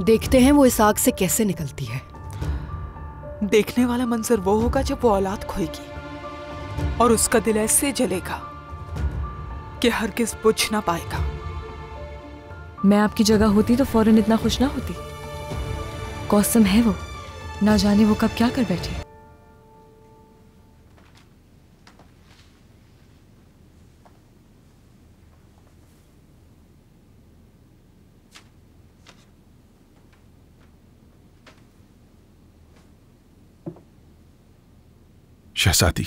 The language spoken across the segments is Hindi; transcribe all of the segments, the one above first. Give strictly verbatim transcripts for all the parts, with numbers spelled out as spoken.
देखते हैं वो इस आग से कैसे निकलती है। देखने वाला मंजर वो होगा जब वो औलाद खोएगी और उसका दिल ऐसे जलेगा कि हर किस बुझ ना पाएगा। मैं आपकी जगह होती तो फौरन इतना खुश ना होती। कौसम है वो, ना जाने वो कब क्या कर बैठे। शहजादी,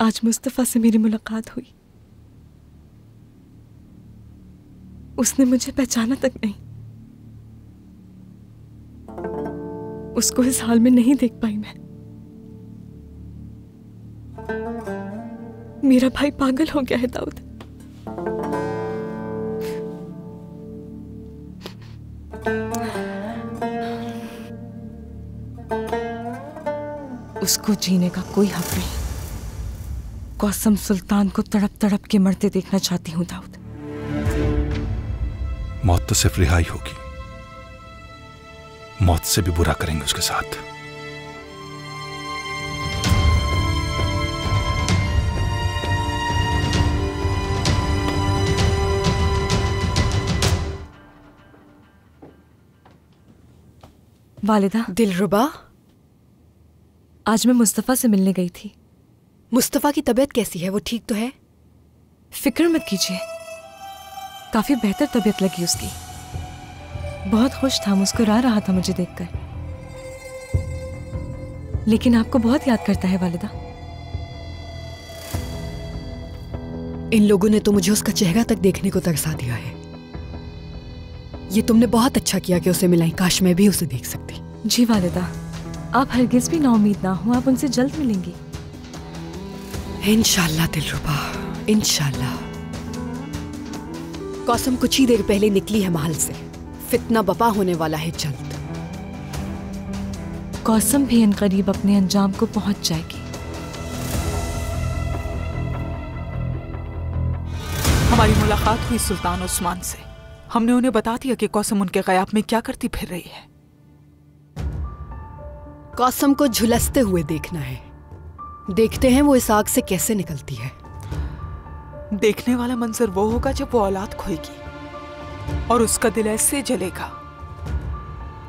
आज मुस्तफा से मेरी मुलाकात हुई। उसने मुझे पहचाना तक नहीं। उसको इस हाल में नहीं देख पाई मैं। मेरा भाई पागल हो गया है दाऊद। उसको जीने का कोई हक नहीं। कौसम सुल्तान को तड़प तड़प के मरते देखना चाहती हूं दाऊद। मौत तो सिर्फ रिहाई होगी। मौत से भी बुरा करेंगे उसके साथ। वालिदा। दिलरुबा, आज मैं मुस्तफा से मिलने गई थी। मुस्तफा की तबीयत कैसी है? वो ठीक तो है? फिक्र मत कीजिए, काफी बेहतर तबीयत लगी उसकी। बहुत खुश था, मुस्कुरा रहा था मुझे देखकर। लेकिन आपको बहुत याद करता है वालिदा। इन लोगों ने तो मुझे उसका चेहरा तक देखने को तरसा दिया है। ये तुमने बहुत अच्छा किया कि उसे मिलाई। काश मैं भी उसे देख सकती। जी वालिदा, आप हरगिज भी नाउमीद ना हो। आप उनसे जल्द मिलेंगी इंशाल्लाह। दिलरुबा, इंशाल्लाह। कौसम कुछ ही देर पहले निकली है महल से। फितना बपा होने वाला है जल्द। कौसम भी इन करीब अपने अंजाम को पहुंच जाएगी। हमारी मुलाकात हुई सुल्तान उस्मान से। हमने उन्हें बता दिया कि कौसम उनके गयाब में क्या करती फिर रही है। कौसम को झुलसते हुए देखना है। देखते हैं वो इस आग से कैसे निकलती है। देखने वाला मंजर वो होगा जब वो औलाद खोएगी और उसका दिल ऐसे जलेगा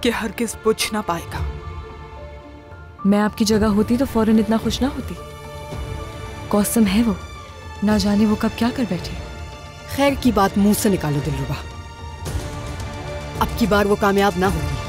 कि हर किस बुझ ना पाएगा। मैं आपकी जगह होती तो फौरन इतना खुश ना होती। कौसम है वो, ना जाने वो कब क्या कर बैठे। खैर की बात मुंह से निकालो दिलरुबा। अब की बार वो कामयाब ना होगी।